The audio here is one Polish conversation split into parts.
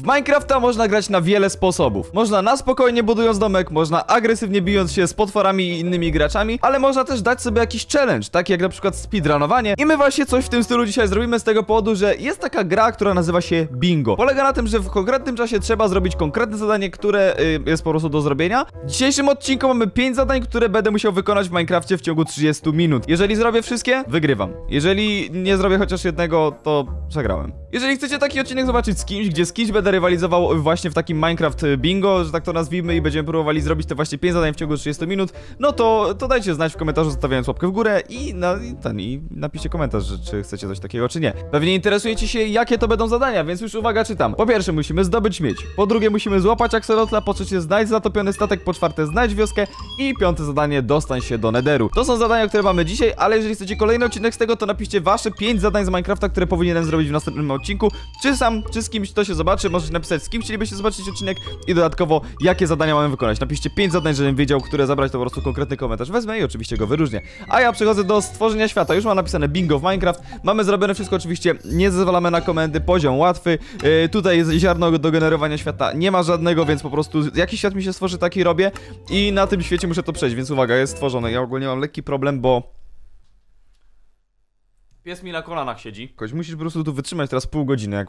W Minecrafta można grać na wiele sposobów. Można na spokojnie budując domek, można agresywnie bijąc się z potworami i innymi graczami, ale można też dać sobie jakiś challenge, tak jak na przykład speedrunowanie. I my właśnie coś w tym stylu dzisiaj zrobimy z tego powodu, że jest taka gra, która nazywa się Bingo. Polega na tym, że w konkretnym czasie trzeba zrobić konkretne zadanie, które jest po prostu do zrobienia. W dzisiejszym odcinku mamy 5 zadań, które będę musiał wykonać w Minecrafcie w ciągu 30 minut. Jeżeli zrobię wszystkie, wygrywam. Jeżeli nie zrobię chociaż jednego, to przegrałem. Jeżeli chcecie taki odcinek zobaczyć z kimś, gdzie z kimś będę rywalizował właśnie w takim Minecraft Bingo, że tak to nazwijmy, i będziemy próbowali zrobić te właśnie 5 zadań w ciągu 30 minut, no to dajcie znać w komentarzu, zostawiając łapkę w górę i napiszcie komentarz, czy chcecie coś takiego, czy nie. Pewnie interesujecie się, jakie to będą zadania, więc już uwaga, czytam. Po pierwsze, musimy zdobyć miedź. Po drugie, musimy złapać aksolotla. Po trzecie, znajdź zatopiony statek. Po czwarte, znajdź wioskę. I piąte zadanie, dostań się do Netheru. To są zadania, które mamy dzisiaj, ale jeżeli chcecie kolejny odcinek z tego, to napiszcie wasze 5 zadań z Minecrafta, które powinienem zrobić w następnym odcinku. Czy sam, czy z kimś, to się zobaczy. Możecie napisać, z kim chcielibyście zobaczyć odcinek i dodatkowo, jakie zadania mamy wykonać. Napiszcie 5 zadań, żebym wiedział, które zabrać, to po prostu konkretny komentarz wezmę i oczywiście go wyróżnię. A ja przechodzę do stworzenia świata. Już mam napisane Bingo w Minecraft. Mamy zrobione wszystko, oczywiście nie zezwalamy na komendy, poziom łatwy. Tutaj jest ziarno do generowania świata. Nie ma żadnego, więc po prostu jakiś świat mi się stworzy, taki robię i na tym świecie muszę to przejść, więc uwaga, jest stworzone. Ja ogólnie mam lekki problem, bo... pies mi na kolanach siedzi. Koś, musisz po prostu tu wytrzymać teraz pół godziny, jak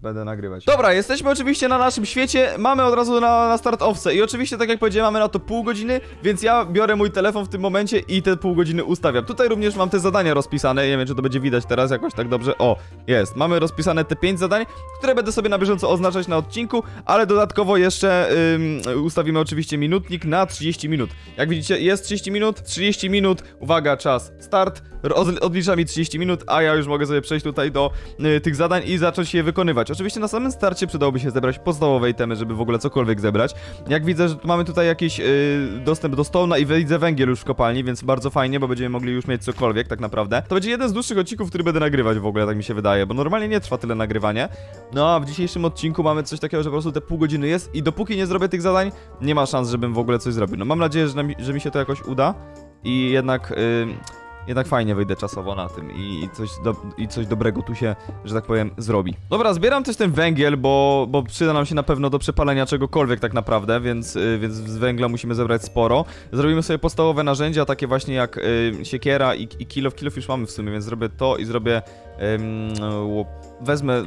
będę nagrywać. Dobra, jesteśmy oczywiście na naszym świecie. Mamy od razu na start owce. I oczywiście, tak jak powiedziałem, mamy na to pół godziny, więc ja biorę mój telefon w tym momencie i te pół godziny ustawiam. Tutaj również mam te zadania rozpisane. Nie wiem, czy to będzie widać teraz jakoś tak dobrze. O, jest. Mamy rozpisane te 5 zadań, które będę sobie na bieżąco oznaczać na odcinku, ale dodatkowo jeszcze ustawimy oczywiście minutnik na 30 minut. Jak widzicie, jest 30 minut. 30 minut. Uwaga, czas. Start. Odliczam 30 minut, a ja już mogę sobie przejść tutaj do tych zadań i zacząć je wykonywać. Oczywiście na samym starcie przydałoby się zebrać podstawowe itemy, żeby w ogóle cokolwiek zebrać. Jak widzę, że mamy tutaj jakiś dostęp do stołna i widzę węgiel już w kopalni, więc bardzo fajnie, bo będziemy mogli już mieć cokolwiek tak naprawdę. To będzie jeden z dłuższych odcinków, który będę nagrywać w ogóle, tak mi się wydaje, bo normalnie nie trwa tyle nagrywanie. No a w dzisiejszym odcinku mamy coś takiego, że po prostu te pół godziny jest i dopóki nie zrobię tych zadań, nie ma szans, żebym w ogóle coś zrobił. No mam nadzieję, że mi się to jakoś uda i jednak fajnie wyjdę czasowo na tym i coś dobrego tu się, że tak powiem, zrobi. Dobra, zbieram też ten węgiel, bo przyda nam się na pewno do przepalenia czegokolwiek tak naprawdę, więc z węgla musimy zebrać sporo. Zrobimy sobie podstawowe narzędzia, takie właśnie jak siekiera i kilof. Kilof już mamy w sumie, więc zrobię to i zrobię...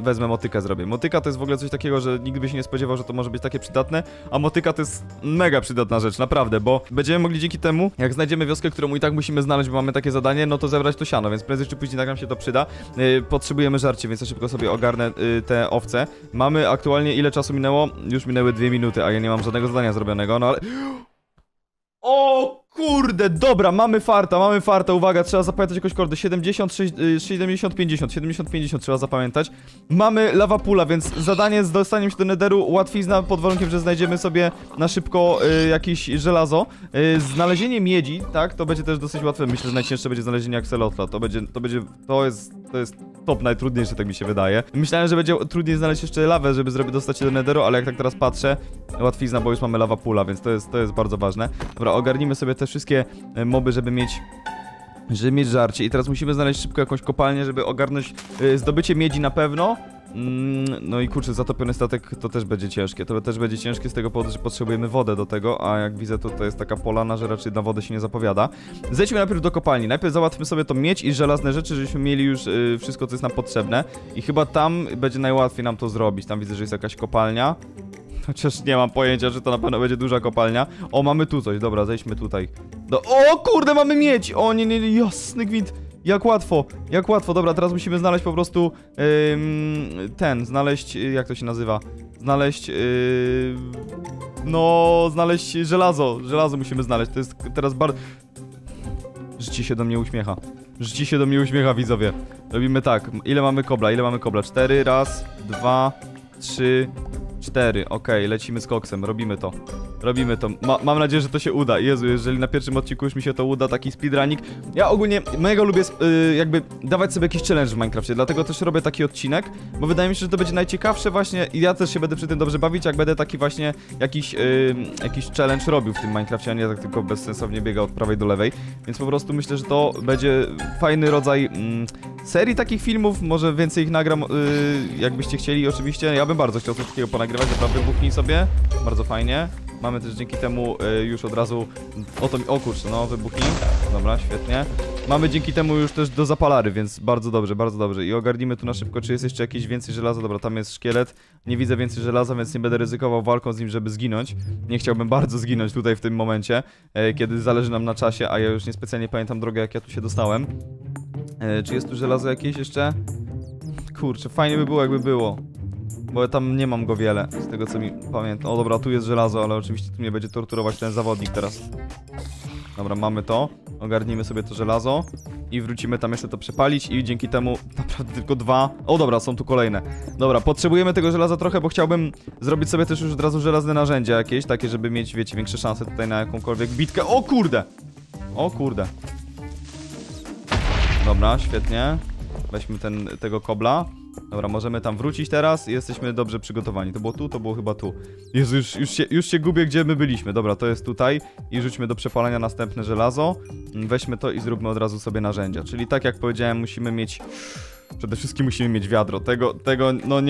Wezmę motykę, zrobię. Motyka to jest w ogóle coś takiego, że nikt by się nie spodziewał, że to może być takie przydatne, a motyka to jest mega przydatna rzecz, naprawdę, bo będziemy mogli dzięki temu, jak znajdziemy wioskę, którą i tak musimy znaleźć, bo mamy takie zadanie, no to zebrać to siano, więc prędzej czy później tak nam się to przyda. Potrzebujemy żarcie, więc ja szybko sobie ogarnę te owce. Mamy aktualnie, ile czasu minęło? Już minęły 2 minuty, a ja nie mam żadnego zadania zrobionego, no ale... O! Kurde, dobra, mamy farta, uwaga, trzeba zapamiętać jakąś kordę, 70-50 trzeba zapamiętać. Mamy lava pula, więc zadanie z dostaniem się do Netheru łatwizna, pod warunkiem, że znajdziemy sobie na szybko jakieś żelazo. Znalezienie miedzi, tak, to będzie też dosyć łatwe, myślę, że najcięższe będzie znalezienie aksolotla, to jest top najtrudniejsze, tak mi się wydaje. Myślałem, że będzie trudniej znaleźć jeszcze lawę, żeby dostać się do Netheru, ale jak tak teraz patrzę, łatwizna, bo już mamy lava pula, więc to jest bardzo ważne. Dobra, ogarnijmy sobie te wszystkie moby, żeby mieć żarcie. I teraz musimy znaleźć szybko jakąś kopalnię, żeby ogarnąć zdobycie miedzi na pewno. No i kurczę, zatopiony statek to też będzie ciężkie. To też będzie ciężkie z tego powodu, że potrzebujemy wodę do tego, a jak widzę, to jest taka polana, że raczej na wodę się nie zapowiada. Zejdźmy najpierw do kopalni. Najpierw załatwmy sobie to miedź i żelazne rzeczy, żebyśmy mieli już wszystko, co jest nam potrzebne. I chyba tam będzie najłatwiej nam to zrobić. Tam widzę, że jest jakaś kopalnia. Chociaż nie mam pojęcia, czy to na pewno będzie duża kopalnia. O, mamy tu coś, dobra, zejdźmy tutaj. O kurde, mamy miedź! O nie, nie, jasny gwint. Jak łatwo, dobra, teraz musimy znaleźć po prostu znaleźć, jak to się nazywa? Znaleźć, znaleźć żelazo musimy znaleźć, to jest teraz bardzo... Życie się do mnie uśmiecha, widzowie. Robimy tak, ile mamy kobla? 4, raz, 2, 3... 4, okej, lecimy z koksem, robimy to. Robimy to. Mam nadzieję, że to się uda. Jezu, jeżeli na pierwszym odcinku już mi się to uda, taki speedrunik. Ja ogólnie mega lubię jakby dawać sobie jakiś challenge w Minecrafcie, dlatego też robię taki odcinek, bo wydaje mi się, że to będzie najciekawsze właśnie i ja też się będę przy tym dobrze bawić, jak będę taki właśnie jakiś challenge robił w tym Minecrafcie, a nie tak tylko bezsensownie biega od prawej do lewej. Więc po prostu myślę, że to będzie fajny rodzaj serii takich filmów, może więcej ich nagram, jakbyście chcieli oczywiście. Ja bym bardzo chciał coś takiego ponagrywać, naprawdę buchnij sobie, bardzo fajnie. Mamy też dzięki temu już od razu, o kurczę, no wybuchnij, dobra, świetnie. Mamy dzięki temu już też do zapalary, więc bardzo dobrze, bardzo dobrze. I ogarnijmy tu na szybko, czy jest jeszcze jakieś więcej żelaza, dobra, tam jest szkielet. Nie widzę więcej żelaza, więc nie będę ryzykował walką z nim, żeby zginąć. Nie chciałbym bardzo zginąć tutaj w tym momencie, kiedy zależy nam na czasie, a ja już niespecjalnie pamiętam drogę, jak ja tu się dostałem. Czy jest tu żelazo jakieś jeszcze? Kurczę, fajnie by było, jakby było. Bo ja tam nie mam go wiele, z tego co mi pamiętam. O dobra, tu jest żelazo, ale oczywiście tu mnie będzie torturować ten zawodnik teraz. Dobra, mamy to. Ogarnijmy sobie to żelazo i wrócimy tam jeszcze to przepalić i dzięki temu naprawdę tylko dwa... O dobra, są tu kolejne. Dobra, potrzebujemy tego żelaza trochę, bo chciałbym zrobić sobie też już od razu żelazne narzędzia jakieś, takie, żeby mieć, wiecie, większe szanse tutaj na jakąkolwiek bitkę. O kurde! O kurde. Dobra, świetnie. Weźmy tego kobla. Dobra, możemy tam wrócić teraz i jesteśmy dobrze przygotowani. To było chyba tu. Jezu, już się gubię, gdzie my byliśmy. Dobra, to jest tutaj i rzućmy do przepalania następne żelazo. Weźmy to i zróbmy od razu sobie narzędzia. Czyli tak jak powiedziałem, musimy mieć... Przede wszystkim musimy mieć wiadro. Tego no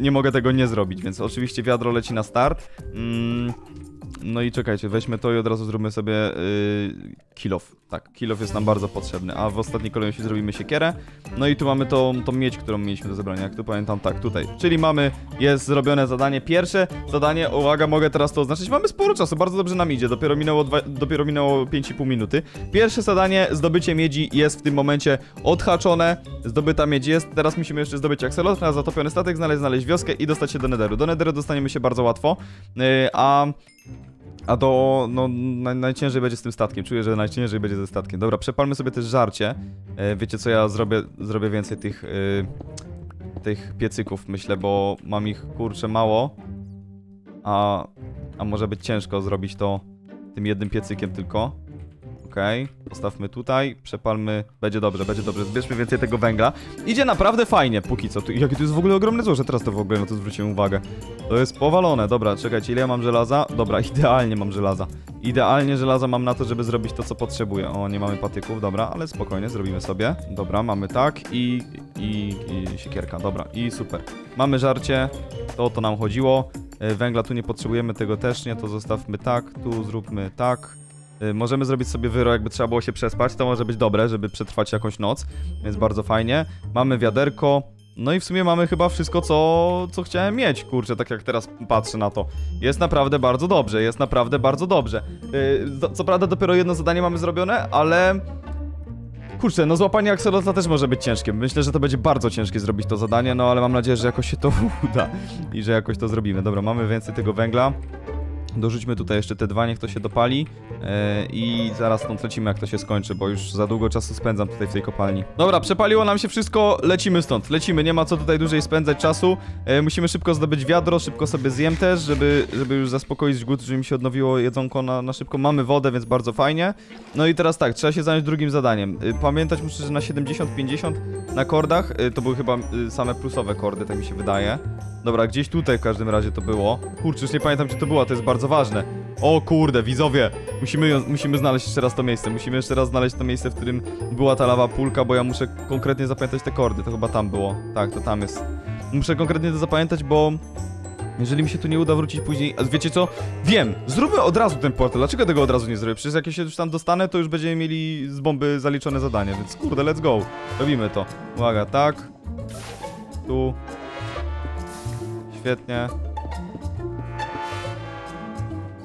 nie mogę tego nie zrobić, więc oczywiście wiadro leci na start. No i czekajcie, weźmy to i od razu zróbmy sobie kill off. Tak, kill off jest nam bardzo potrzebny, a w ostatniej kolejności zrobimy siekierę. No i tu mamy tą miedź, którą mieliśmy do zebrania, jak tu pamiętam, tak, tutaj. Czyli jest zrobione zadanie, pierwsze zadanie, uwaga, mogę teraz to oznaczyć, mamy sporo czasu, bardzo dobrze nam idzie, dopiero minęło 5,5 minuty. Pierwsze zadanie, zdobycie miedzi jest w tym momencie odhaczone, zdobyta miedź jest, teraz musimy jeszcze zdobyć axolotl, na zatopiony statek, znaleźć wioskę i dostać się do netheru. Do netheru dostaniemy się bardzo łatwo, a to no, najciężej będzie z tym statkiem. Czuję, że najciężej będzie ze statkiem. Dobra, przepalmy sobie też żarcie. Wiecie co, ja zrobię więcej tych piecyków, myślę, bo mam ich, kurczę, mało. A może być ciężko zrobić to tym jednym piecykiem tylko. Okej, postawmy tutaj, przepalmy, będzie dobrze, zbierzmy więcej tego węgla. Idzie naprawdę fajnie, póki co. Jakie tu jest w ogóle ogromne złoże, teraz to w ogóle na to zwróciłem uwagę. To jest powalone, dobra, czekajcie, ile ja mam żelaza? Dobra, idealnie mam żelaza. Idealnie żelaza mam na to, żeby zrobić to, co potrzebuję. O, nie mamy patyków, dobra, ale spokojnie, zrobimy sobie. Dobra, mamy tak i siekierka, dobra, i super. Mamy żarcie, to o to nam chodziło. Węgla tu nie potrzebujemy, tego też nie, to zostawmy tak, tu zróbmy tak. Możemy zrobić sobie wyro, jakby trzeba było się przespać, to może być dobre, żeby przetrwać jakąś noc, więc bardzo fajnie. Mamy wiaderko, no i w sumie mamy chyba wszystko, co chciałem mieć, kurczę, tak jak teraz patrzę na to. Jest naprawdę bardzo dobrze, jest naprawdę bardzo dobrze. Co prawda dopiero jedno zadanie mamy zrobione, ale... Kurczę, no złapanie axolotla też może być ciężkie. Myślę, że to będzie bardzo ciężkie zrobić to zadanie, no ale mam nadzieję, że jakoś się to uda i że jakoś to zrobimy. Dobra, mamy więcej tego węgla. Dorzućmy tutaj jeszcze te dwa, niech to się dopali i zaraz stąd lecimy, jak to się skończy, bo już za długo czasu spędzam tutaj w tej kopalni. Dobra, przepaliło nam się wszystko, lecimy stąd, lecimy, nie ma co tutaj dłużej spędzać czasu. Musimy szybko zdobyć wiadro, szybko sobie zjem też, żeby już zaspokoić głód, żeby mi się odnowiło jedzonko na szybko. Mamy wodę, więc bardzo fajnie. No i teraz tak, trzeba się zająć drugim zadaniem. Pamiętać muszę, że na 70-50 na kordach, to były chyba same plusowe kordy, tak mi się wydaje. Dobra, gdzieś tutaj w każdym razie to było. Kurczę, już nie pamiętam, gdzie to było, to jest bardzo ważne. O kurde, widzowie, musimy znaleźć jeszcze raz to miejsce. Musimy jeszcze raz znaleźć to miejsce, w którym była ta lawa pulka, bo ja muszę konkretnie zapamiętać te kordy. To chyba tam było. Tak, to tam jest. Muszę konkretnie to zapamiętać, bo... Jeżeli mi się tu nie uda wrócić później... A wiecie co? Wiem! Zróbmy od razu ten portal. Dlaczego tego od razu nie zrobię? Przecież jak ja się już tam dostanę, to już będziemy mieli z bomby zaliczone zadanie. Więc kurde, let's go. Robimy to. Uwaga, tak. Tu. Świetnie.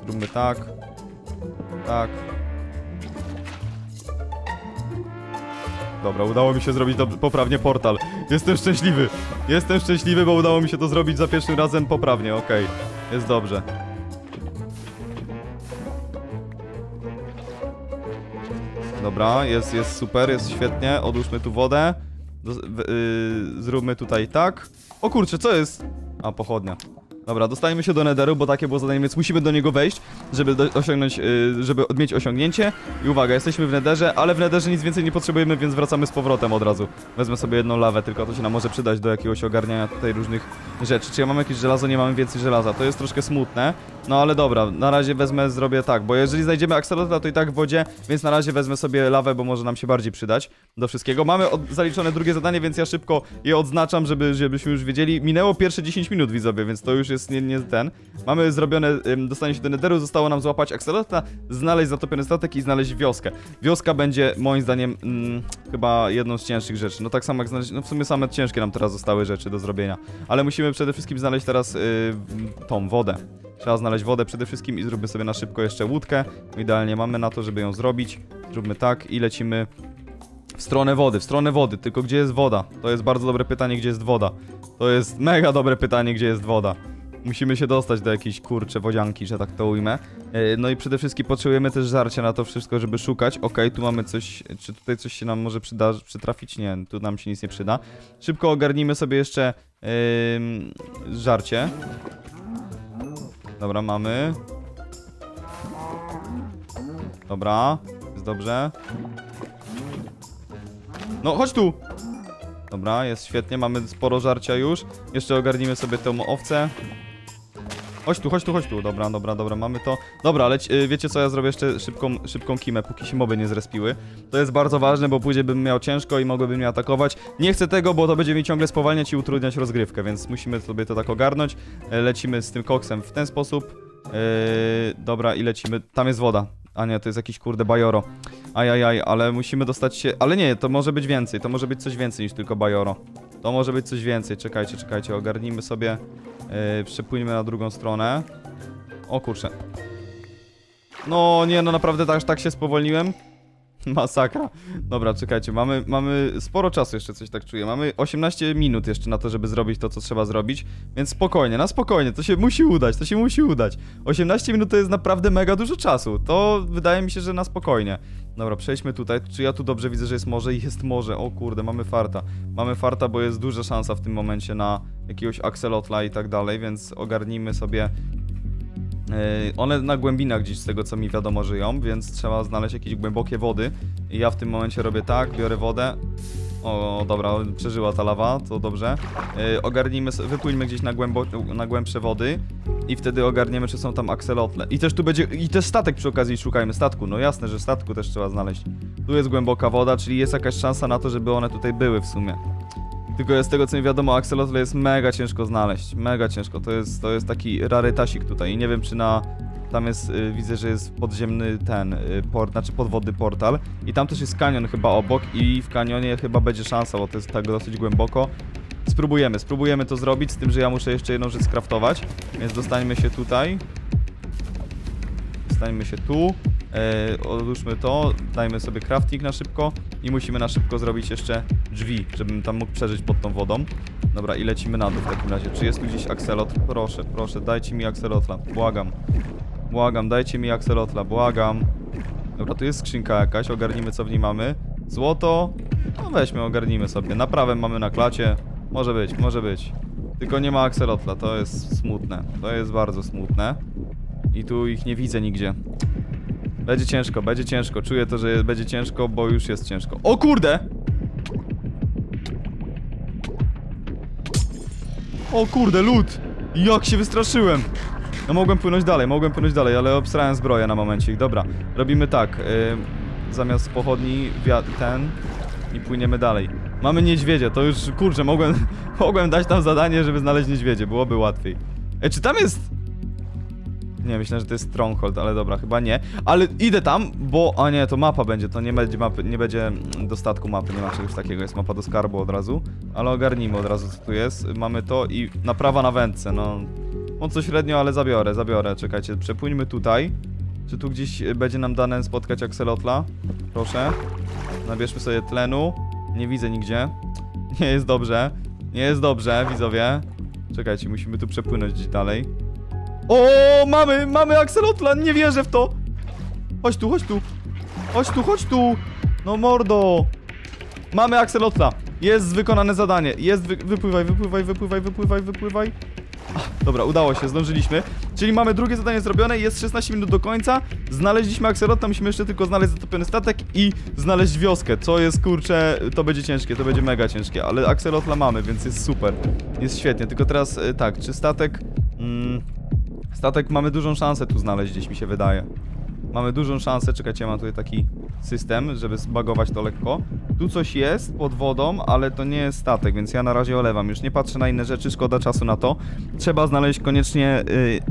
Zróbmy tak. Tak. Dobra, udało mi się zrobić poprawnie portal. Jestem szczęśliwy. Jestem szczęśliwy, bo udało mi się to zrobić za pierwszym razem poprawnie. Okej. Jest dobrze. Dobra, jest super, jest świetnie. Odłóżmy tu wodę. Zróbmy tutaj tak. O kurczę, co jest? A, pochodnia. Dobra, dostajemy się do netheru, bo takie było zadanie, więc musimy do niego wejść, żeby osiągnąć, żeby mieć osiągnięcie. I uwaga, jesteśmy w netherze, ale w netherze nic więcej nie potrzebujemy, więc wracamy z powrotem od razu. Wezmę sobie jedną lawę, tylko to się nam może przydać do jakiegoś ogarniania tutaj różnych rzeczy. Czy ja mam jakieś żelazo? Nie mamy więcej żelaza. To jest troszkę smutne. No ale dobra, na razie wezmę, zrobię tak, bo jeżeli znajdziemy axolotla, to i tak w wodzie, więc na razie wezmę sobie lawę, bo może nam się bardziej przydać do wszystkiego. Mamy zaliczone drugie zadanie, więc ja szybko je odznaczam, żebyśmy już wiedzieli. Minęło pierwsze 10 minut, widzowie, więc to już jest nie ten. Mamy zrobione, dostanie się do netheru, zostało nam złapać axolotla, znaleźć zatopiony statek i znaleźć wioskę. Wioska będzie moim zdaniem chyba jedną z cięższych rzeczy. No tak samo jak znaleźć, no w sumie same ciężkie nam teraz zostały rzeczy do zrobienia. Ale musimy przede wszystkim znaleźć teraz tą wodę. Trzeba znaleźć wodę przede wszystkim i zróbmy sobie na szybko jeszcze łódkę. Idealnie mamy na to, żeby ją zrobić. Zróbmy tak i lecimy w stronę wody, Tylko gdzie jest woda? To jest bardzo dobre pytanie, gdzie jest woda. To jest mega dobre pytanie, gdzie jest woda. Musimy się dostać do jakiejś, kurcze, wodzianki, że tak to ujmę. No i przede wszystkim potrzebujemy też żarcia na to wszystko, żeby szukać. Okej, tu mamy coś, czy tutaj coś się nam może przytrafić? Nie, tu nam się nic nie przyda. Szybko ogarnijmy sobie jeszcze żarcie. Dobra, mamy. Dobra, jest dobrze. No, chodź tu! Dobra, jest świetnie, mamy sporo żarcia już. Jeszcze ogarnijmy sobie tą owcę. Chodź tu, chodź tu, chodź tu. Dobra, dobra, dobra, mamy to. Dobra, ale wiecie co, ja zrobię jeszcze szybką kimę, póki się moby nie zrespiły. To jest bardzo ważne, bo później bym miał ciężko i mogłyby mnie atakować. Nie chcę tego, bo to będzie mi ciągle spowalniać i utrudniać rozgrywkę, więc musimy sobie to tak ogarnąć. Lecimy z tym koksem w ten sposób. Dobra, i lecimy. Tam jest woda. A nie, to jest jakiś, kurde, bajoro. Ajajaj, ale musimy dostać się... Ale nie, to może być więcej, to może być coś więcej niż tylko bajoro. To może być coś więcej, czekajcie, czekajcie, ogarnijmy sobie. Przepłyniemy na drugą stronę. O kurczę. No nie, no naprawdę tak się spowolniłem. Masakra. Dobra, czekajcie, mamy sporo czasu jeszcze, coś tak czuję. Mamy 18 minut jeszcze na to, żeby zrobić to, co trzeba zrobić. Więc spokojnie, na spokojnie, to się musi udać, 18 minut to jest naprawdę mega dużo czasu. To wydaje mi się, że na spokojnie. Dobra, przejdźmy tutaj. Czy ja tu dobrze widzę, że jest morze? Jest morze. O kurde, mamy farta. Mamy farta, bo jest duża szansa w tym momencie na jakiegoś axolotla i tak dalej, więc ogarnijmy sobie... One na głębinach gdzieś, z tego co mi wiadomo, żyją, więc trzeba znaleźć jakieś głębokie wody. I ja w tym momencie robię tak, biorę wodę. O, dobra, przeżyła ta lawa, to dobrze. Ogarnijmy, wypłyńmy gdzieś na głębsze wody. I wtedy ogarniemy, czy są tam axolotle. I też tu będzie, i też statek przy okazji szukajmy, statku. No jasne, że statku też trzeba znaleźć. Tu jest głęboka woda, czyli jest jakaś szansa na to, żeby one tutaj były w sumie. Tylko z tego co mi wiadomo, axolotl jest mega ciężko znaleźć, mega ciężko, to jest taki rarytasik tutaj i nie wiem czy na... Tam jest, widzę, że jest podziemny ten port, znaczy podwodny portal i tam też jest kanion chyba obok i w kanionie chyba będzie szansa, bo to jest tak dosyć głęboko. Spróbujemy to zrobić, z tym, że ja muszę jeszcze jedną rzecz skraftować, więc dostańmy się tutaj. Stańmy się tu, odłóżmy to, dajmy sobie crafting na szybko i musimy na szybko zrobić jeszcze drzwi, żebym tam mógł przeżyć pod tą wodą. Dobra, i lecimy na dół w takim razie. Czy jest tu gdzieś axolotl? Proszę, proszę, dajcie mi axolotla, błagam. Błagam, dajcie mi axolotla, błagam. Dobra, tu jest skrzynka jakaś, ogarnijmy co w niej mamy. Złoto, no weźmy, ogarnijmy sobie. Na prawem mamy na klacie, może być, może być. Tylko nie ma axolotla, to jest smutne, to jest bardzo smutne. I tu ich nie widzę nigdzie. Będzie ciężko, czuję to, że będzie ciężko, bo już jest ciężko. O kurde! O kurde, lód! Jak się wystraszyłem! No mogłem płynąć dalej, ale obstrałem zbroję na momencie. Dobra, robimy tak. Zamiast pochodni ten i płyniemy dalej. Mamy niedźwiedzie, to już, kurczę, mogłem dać tam zadanie, żeby znaleźć niedźwiedzie, byłoby łatwiej. Czy tam jest... Nie, myślę, że to jest stronghold, ale dobra, chyba nie. Ale idę tam, bo... A nie, to mapa będzie, to nie będzie mapy, nie będzie dostatku mapy, nie ma czegoś takiego, jest mapa do skarbu od razu. Ale ogarnijmy od razu, co tu jest. Mamy to i naprawa na wędce, no... Mocno średnio, ale zabiorę, zabiorę, czekajcie, przepłyńmy tutaj. Czy tu gdzieś będzie nam dane spotkać axolotla? Proszę. Nabierzmy sobie tlenu. Nie widzę nigdzie. Nie jest dobrze, widzowie. Czekajcie, musimy tu przepłynąć gdzieś dalej. O, mamy axolotla, nie wierzę w to. Chodź tu, chodź tu. Chodź tu, chodź tu. No mordo. Mamy axolotla. Jest wykonane zadanie. Wypływaj. Dobra, udało się, zdążyliśmy. Czyli mamy drugie zadanie zrobione, jest 16 minut do końca. Znaleźliśmy Axelota, musimy jeszcze tylko znaleźć zatopiony statek i znaleźć wioskę. Co jest, kurczę, to będzie ciężkie, to będzie mega ciężkie. Ale Axelotla mamy, więc jest super. Jest świetnie, tylko teraz tak, czy statek... statek mamy dużą szansę tu znaleźć gdzieś, mi się wydaje. Mamy dużą szansę, czekajcie, ja mam tutaj taki system, żeby zbagować to lekko. Tu coś jest pod wodą, ale to nie jest statek, więc ja na razie olewam. Już nie patrzę na inne rzeczy, szkoda czasu na to. Trzeba znaleźć koniecznie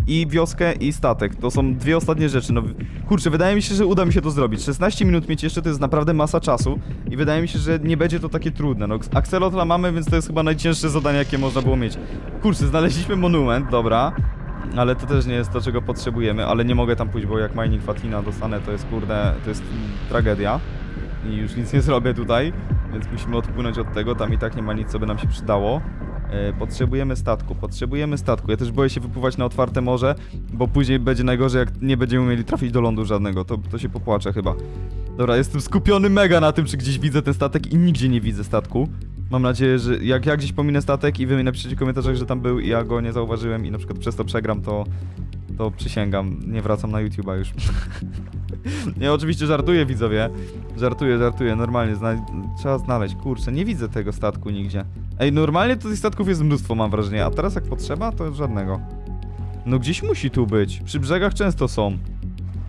i wioskę, i statek. To są dwie ostatnie rzeczy. No kurczę, wydaje mi się, że uda mi się to zrobić. 16 minut mieć jeszcze, to jest naprawdę masa czasu. I wydaje mi się, że nie będzie to takie trudne. No Axelotla mamy, więc to jest chyba najcięższe zadanie, jakie można było mieć. Kurczę, znaleźliśmy monument, dobra. Ale to też nie jest to, czego potrzebujemy, ale nie mogę tam pójść, bo jak Mining Fatina dostanę, to jest, kurde, to jest tragedia. I już nic nie zrobię tutaj, więc musimy odpłynąć od tego, tam i tak nie ma nic, co by nam się przydało. Potrzebujemy statku, Ja też boję się wypływać na otwarte morze, bo później będzie najgorzej, jak nie będziemy umieli trafić do lądu żadnego, to się popłaczę chyba. Dobra, jestem skupiony mega na tym, czy gdzieś widzę ten statek i nigdzie nie widzę statku. Mam nadzieję, że jak ja gdzieś pominę statek i wy mi napiszecie w komentarzach, że tam był i ja go nie zauważyłem i na przykład przez to przegram, to przysięgam, nie wracam na YouTube'a już. Ja oczywiście żartuję, widzowie. Żartuję, normalnie, trzeba znaleźć, kurczę, nie widzę tego statku nigdzie. Ej, normalnie to tych statków jest mnóstwo, mam wrażenie, a teraz jak potrzeba, to żadnego. No gdzieś musi tu być, przy brzegach często są.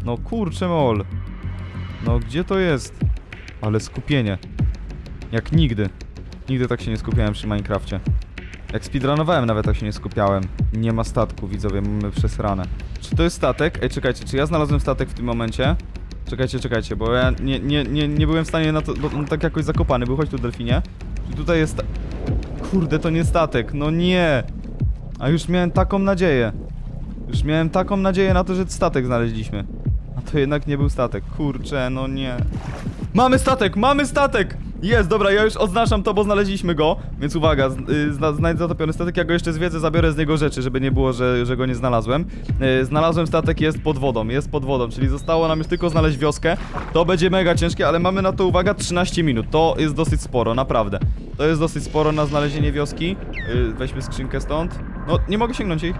No kurczę mol. No gdzie to jest? Ale skupienie. Jak nigdy. Nigdy tak się nie skupiałem przy Minecrafcie. Jak speedrunowałem, nawet tak się nie skupiałem. Nie ma statku, widzowie, mamy przesrane. Czy to jest statek? Ej, czekajcie, czy ja znalazłem statek w tym momencie? Czekajcie, bo ja nie byłem w stanie na to, tak jakoś zakopany. Był, chodź tu, delfinie. Czy tutaj jest... Kurde, to nie statek, no nie! A już miałem taką nadzieję. Już miałem taką nadzieję na to, że statek znaleźliśmy. A to jednak nie był statek, kurczę, no nie. Mamy statek, mamy statek! Jest, dobra, ja już oznaczam to, bo znaleźliśmy go. Więc uwaga, znajdź zatopiony statek. Ja go jeszcze zwiedzę, zabiorę z niego rzeczy, żeby nie było, że go nie znalazłem. Znalazłem statek, jest pod wodą, czyli zostało nam już tylko znaleźć wioskę. To będzie mega ciężkie, ale mamy na to, uwaga, 13 minut. To jest dosyć sporo, naprawdę. To jest dosyć sporo na znalezienie wioski. Weźmy skrzynkę stąd. No, nie mogę sięgnąć ich.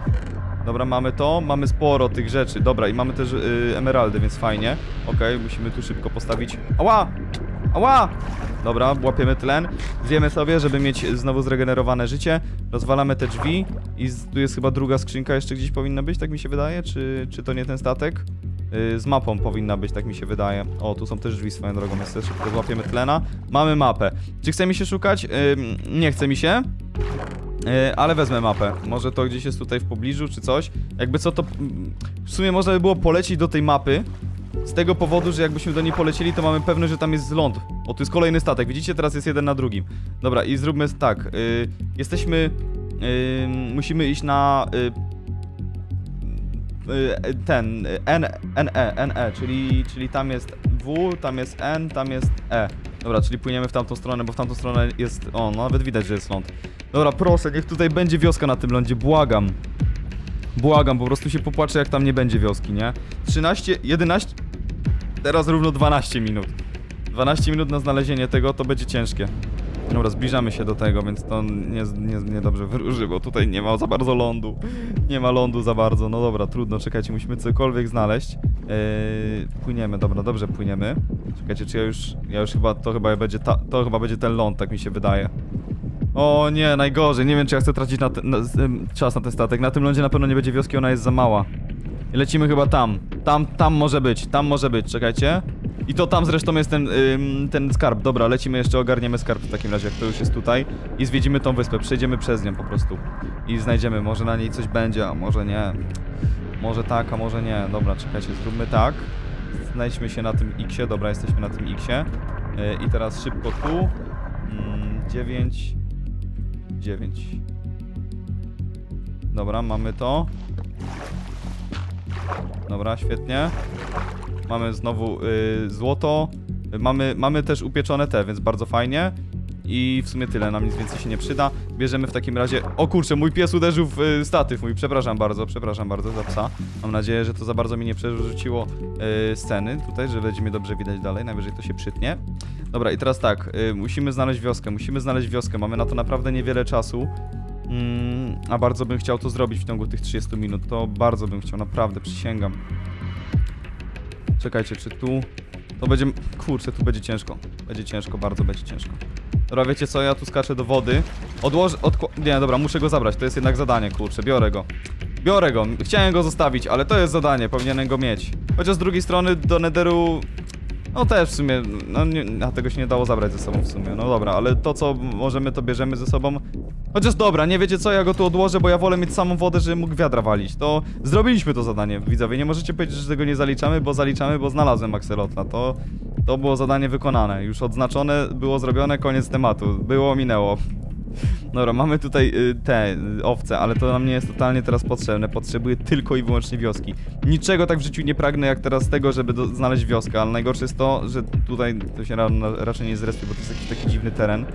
Dobra, mamy to, mamy sporo tych rzeczy. Dobra, i mamy też emeraldy, więc fajnie. Okej, musimy tu szybko postawić. Ała! Ała! Dobra, łapiemy tlen, zjemy sobie, żeby mieć znowu zregenerowane życie. Rozwalamy te drzwi i tu jest chyba druga skrzynka, jeszcze gdzieś powinna być, tak mi się wydaje, czy to nie ten statek? Z mapą powinna być, tak mi się wydaje. O, tu są też drzwi swoją drogą, więc też szybko złapiemy tlena. Mamy mapę. Czy chce mi się szukać? Nie chce mi się. Ale wezmę mapę, może to gdzieś jest tutaj w pobliżu czy coś. Jakby co, to w sumie można by było polecić do tej mapy. Z tego powodu, że jakbyśmy do niej polecieli, to mamy pewność, że tam jest ląd. O, tu jest kolejny statek, widzicie? Teraz jest jeden na drugim. Dobra, i zróbmy tak. Jesteśmy... musimy iść na... ten... NE, czyli tam jest W, tam jest N, tam jest E. Dobra, czyli płyniemy w tamtą stronę, bo w tamtą stronę jest... O, no nawet widać, że jest ląd. Dobra, proszę, niech tutaj będzie wioska na tym lądzie, błagam. Błagam, po prostu się popłaczę, jak tam nie będzie wioski, nie? 13, 11... Teraz równo 12 minut. 12 minut na znalezienie tego, to będzie ciężkie. Dobra, zbliżamy się do tego, więc to nie dobrze wyróży, bo tutaj nie ma za bardzo lądu. Nie ma lądu za bardzo, no dobra, trudno, czekajcie, musimy cokolwiek znaleźć. Płyniemy, dobra, dobrze płyniemy. Czekajcie, czy ja już chyba, to chyba będzie ten ląd, tak mi się wydaje. O nie, najgorzej, nie wiem, czy ja chcę tracić czas na ten statek. Na tym lądzie na pewno nie będzie wioski, ona jest za mała. I lecimy chyba tam. Tam może być, czekajcie. I to tam zresztą jest ten skarb. Dobra, lecimy jeszcze, ogarniemy skarb w takim razie, jak to już jest tutaj. I zwiedzimy tą wyspę, przejdziemy przez nią po prostu. I znajdziemy, może na niej coś będzie, a może nie. Może tak, a może nie. Dobra, czekajcie, zróbmy tak. Znajdźmy się na tym X-ie, dobra, jesteśmy na tym X-ie. I teraz szybko tu. 9. Dobra, mamy to. Dobra, świetnie. Mamy znowu złoto. Mamy też upieczone te, więc bardzo fajnie. I w sumie tyle, nam nic więcej się nie przyda. Bierzemy w takim razie... O kurczę, mój pies uderzył w statyw mój, przepraszam bardzo za psa. Mam nadzieję, że to za bardzo mi nie przerzuciło sceny tutaj, że będzie mnie dobrze widać dalej, najwyżej to się przytnie. Dobra, i teraz tak, musimy znaleźć wioskę, mamy na to naprawdę niewiele czasu. a bardzo bym chciał to zrobić w ciągu tych 30 minut. To bardzo bym chciał, naprawdę, przysięgam. Czekajcie, czy tu... To będzie... Kurczę, tu będzie ciężko. Będzie ciężko, bardzo będzie ciężko. Dobra, wiecie co, ja tu skaczę do wody. Odłożę... Nie, dobra, muszę go zabrać, to jest jednak zadanie, kurczę, biorę go. Biorę go, chciałem go zostawić, ale to jest zadanie, powinienem go mieć. Chociaż z drugiej strony do Netheru... No też w sumie, no nie, a tego się nie dało zabrać ze sobą w sumie, no dobra, ale to co możemy, to bierzemy ze sobą. Chociaż dobra, nie wiecie co, ja go tu odłożę, bo ja wolę mieć samą wodę, żebym mógł wiadra walić. To zrobiliśmy to zadanie, widzowie, nie możecie powiedzieć, że tego nie zaliczamy, bo znalazłem axolotla. To było zadanie wykonane, już odznaczone, było zrobione, koniec tematu, było, minęło. Dobra, mamy tutaj te owce, ale to nam nie jest totalnie teraz potrzebne. Potrzebuję tylko i wyłącznie wioski. Niczego tak w życiu nie pragnę jak teraz tego, żeby znaleźć wioskę, ale najgorsze jest to, że tutaj to się raczej nie zrespię, bo to jest jakiś taki dziwny teren.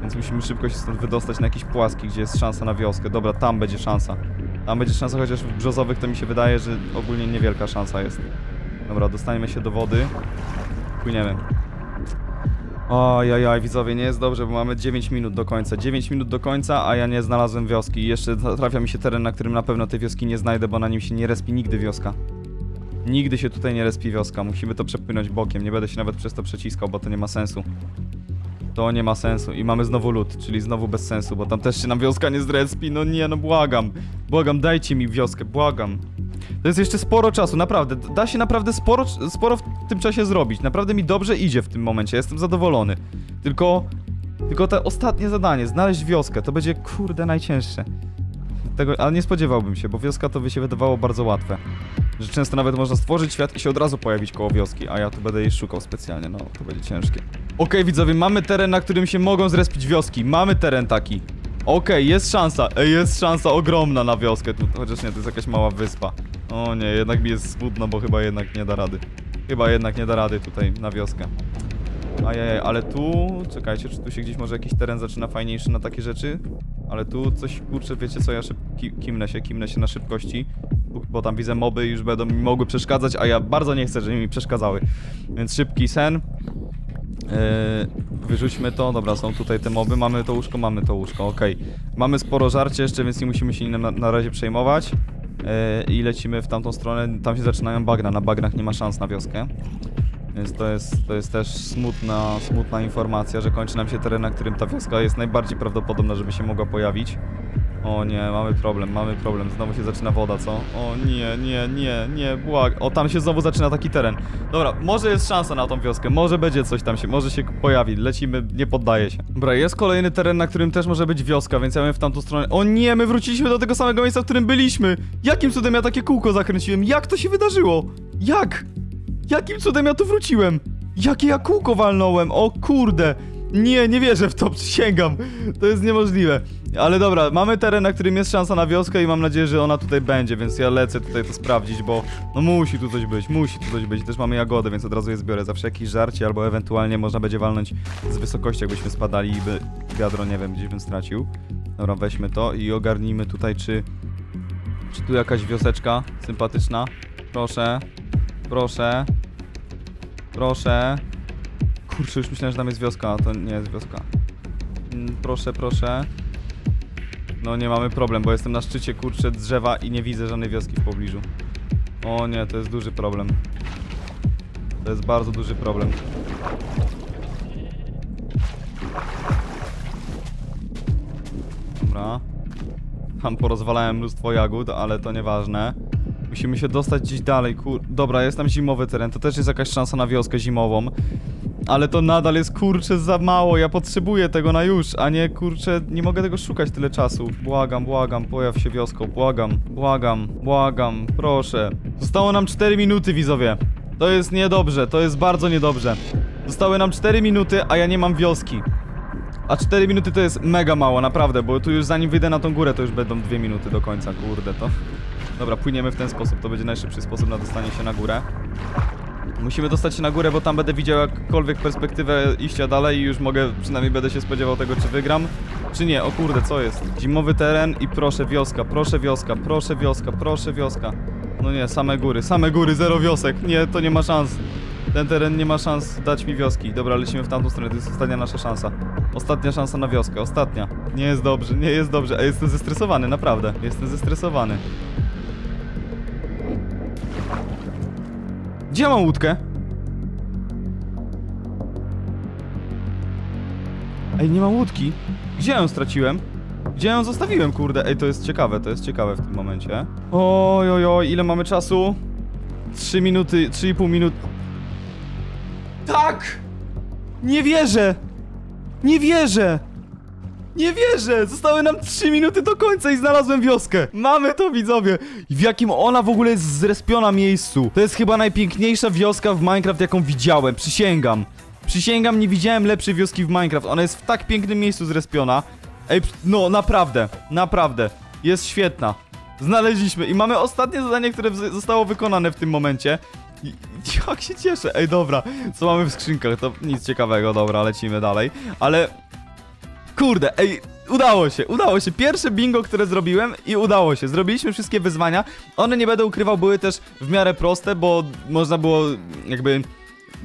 Więc musimy szybko się stąd wydostać na jakiś płaski, gdzie jest szansa na wioskę. Dobra, tam będzie szansa. Tam będzie szansa, chociaż w brzozowych to mi się wydaje, że ogólnie niewielka szansa jest. Dobra, dostaniemy się do wody. Płyniemy. Ojojoj, widzowie, nie jest dobrze, bo mamy 9 minut do końca. 9 minut do końca, a ja nie znalazłem wioski. I jeszcze trafia mi się teren, na którym na pewno tej wioski nie znajdę, bo na nim się nie respi nigdy wioska. Nigdy się tutaj nie respi wioska. Musimy to przepłynąć bokiem. Nie będę się nawet przez to przeciskał, bo to nie ma sensu. To nie ma sensu. I mamy znowu lód, czyli znowu bez sensu, bo tam też się nam wioska nie zrespi. No nie, no błagam. Błagam, dajcie mi wioskę, błagam. To jest jeszcze sporo czasu, naprawdę. Da się naprawdę sporo w tym czasie zrobić. Naprawdę mi dobrze idzie w tym momencie, jestem zadowolony. Tylko to ostatnie zadanie, znaleźć wioskę, to będzie, kurde, najcięższe. Tego, ale nie spodziewałbym się, bo wioska to by się wydawało bardzo łatwe. Że często nawet można stworzyć świat i się od razu pojawić koło wioski, a ja tu będę jej szukał specjalnie, no to będzie ciężkie. Okej, widzowie, mamy teren, na którym się mogą zrespić wioski. Mamy teren taki. Okej, jest szansa ogromna na wioskę, chociaż nie, to jest jakaś mała wyspa. O nie, jednak mi jest smutno, bo chyba jednak nie da rady. Chyba jednak nie da rady tutaj na wioskę. Ajajaj, ale tu... Czekajcie, czy tu się gdzieś może jakiś teren zaczyna fajniejszy na takie rzeczy? Ale tu coś, kurczę, wiecie co, ja kimnę się na szybkości, bo tam widzę moby i już będą mi mogły przeszkadzać, a ja bardzo nie chcę, żeby mi przeszkadzały. Więc szybki sen. Wyrzućmy to, dobra, są tutaj te moby, mamy to łóżko, okej. Mamy sporo żarcia jeszcze, więc nie musimy się nim na razie przejmować. I lecimy w tamtą stronę, tam się zaczynają bagna, na bagnach nie ma szans na wioskę. Więc to jest też smutna informacja, że kończy nam się teren, na którym ta wioska jest najbardziej prawdopodobna, żeby się mogła pojawić. O nie, mamy problem, znowu się zaczyna woda, co? O nie, błagam. O, tam się znowu zaczyna taki teren. Dobra, może jest szansa na tą wioskę, może będzie coś tam się, może się pojawi, lecimy, nie poddaję się. Dobra, jest kolejny teren, na którym też może być wioska, więc ja bym w tamtą stronę... O nie, my wróciliśmy do tego samego miejsca, w którym byliśmy! Jakim cudem ja takie kółko zakręciłem? Jak to się wydarzyło? Jak? Jakim cudem ja tu wróciłem? Jakie ja kółko walnąłem? O kurde! Nie, nie wierzę w to, przysięgam. To jest niemożliwe. Ale dobra, mamy teren, na którym jest szansa na wioskę i mam nadzieję, że ona tutaj będzie, więc ja lecę tutaj to sprawdzić, bo no musi tu coś być, Też mamy jagodę, więc od razu je zbiorę. Zawsze jakieś żarcie albo ewentualnie można będzie walnąć z wysokości, jakbyśmy spadali i by wiadro, nie wiem, gdzieś bym stracił. Dobra, weźmy to i ogarnijmy tutaj, czy tu jakaś wioseczka sympatyczna. Proszę, proszę, proszę. Kurczę, już myślałem, że tam jest wioska, a to nie jest wioska. Proszę, proszę. No nie, mamy problem, bo jestem na szczycie, kurczę, drzewa i nie widzę żadnej wioski w pobliżu. O nie, to jest duży problem. To jest bardzo duży problem. Dobra. Tam porozwalałem mnóstwo jagód, ale to nieważne. Musimy się dostać gdzieś dalej, Dobra, jest tam zimowy teren, to też jest jakaś szansa na wioskę zimową. Ale to nadal jest, kurczę, za mało, ja potrzebuję tego na już, a nie, kurczę, nie mogę tego szukać tyle czasu. Błagam, pojaw się wiosko, błagam, proszę. Zostało nam 4 minuty, widzowie. To jest niedobrze, to jest bardzo niedobrze. Zostały nam 4 minuty, a ja nie mam wioski. A 4 minuty to jest mega mało, naprawdę, bo tu już zanim wyjdę na tą górę, to już będą 2 minuty do końca, kurde, to... Dobra, płyniemy w ten sposób, to będzie najszybszy sposób na dostanie się na górę. Musimy dostać się na górę, bo tam będę widział jakkolwiek perspektywę iścia dalej i już mogę, przynajmniej będę się spodziewał tego, czy wygram, czy nie. O kurde, co jest? Zimowy teren i proszę wioska, proszę wioska. No nie, same góry, zero wiosek. Nie, to nie ma szans. Ten teren nie ma szans dać mi wioski. Dobra, lecimy w tamtą stronę, to jest ostatnia nasza szansa. Ostatnia szansa na wioskę, ostatnia. Nie jest dobrze, nie jest dobrze. A jestem zestresowany, naprawdę. Jestem zestresowany. Gdzie ja mam łódkę? Ej, nie ma łódki. Gdzie ją straciłem? Gdzie ją zostawiłem, kurde? Ej, to jest ciekawe w tym momencie. Oj, oj, oj, ile mamy czasu? 3 minuty, 3,5 minuty. Tak! Nie wierzę! Nie wierzę! Nie wierzę! Zostały nam 3 minuty do końca i znalazłem wioskę! Mamy to, widzowie! W jakim ona w ogóle jest zrespiona miejscu! To jest chyba najpiękniejsza wioska w Minecraft, jaką widziałem, przysięgam! Przysięgam, nie widziałem lepszej wioski w Minecraft, ona jest w tak pięknym miejscu zrespiona. Ej, no naprawdę, naprawdę, jest świetna. Znaleźliśmy i mamy ostatnie zadanie, które zostało wykonane w tym momencie. Jak się cieszę, ej dobra, co mamy w skrzynkach, to nic ciekawego, dobra, lecimy dalej. Ale, kurde, ej, udało się, pierwsze bingo, które zrobiłem i udało się. Zrobiliśmy wszystkie wyzwania, one nie będę ukrywał, były też w miarę proste, bo można było jakby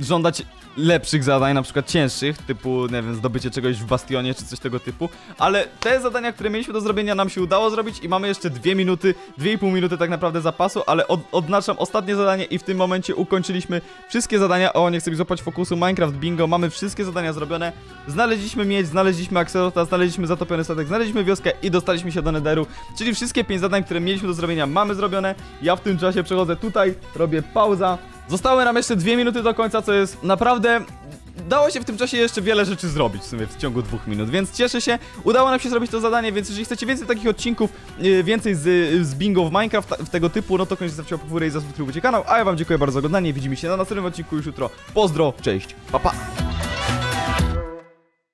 żądać lepszych zadań, na przykład cięższych, typu, nie wiem, zdobycie czegoś w bastionie czy coś tego typu, ale te zadania, które mieliśmy do zrobienia, nam się udało zrobić i mamy jeszcze 2 minuty, 2,5 minuty tak naprawdę zapasu, ale odznaczam ostatnie zadanie i w tym momencie ukończyliśmy wszystkie zadania. O, nie chcę mi złapać fokusu, Minecraft bingo, mamy wszystkie zadania zrobione, znaleźliśmy miedź, znaleźliśmy axolota, znaleźliśmy zatopiony statek, znaleźliśmy wioskę i dostaliśmy się do netheru, czyli wszystkie 5 zadań, które mieliśmy do zrobienia, mamy zrobione. Ja w tym czasie przechodzę tutaj, robię pauza. Zostały nam jeszcze 2 minuty do końca, co jest naprawdę... Dało się w tym czasie jeszcze wiele rzeczy zrobić w sumie w ciągu 2 minut, więc cieszę się. Udało nam się zrobić to zadanie, więc jeżeli chcecie więcej takich odcinków, więcej z bingo w Minecraft, w tego typu, no to koniecznie zostawcie łapkę w górę i zasubskrybujcie kanał. A ja wam dziękuję bardzo za oglądanie, widzimy się na następnym odcinku już jutro. Pozdro, cześć, pa pa!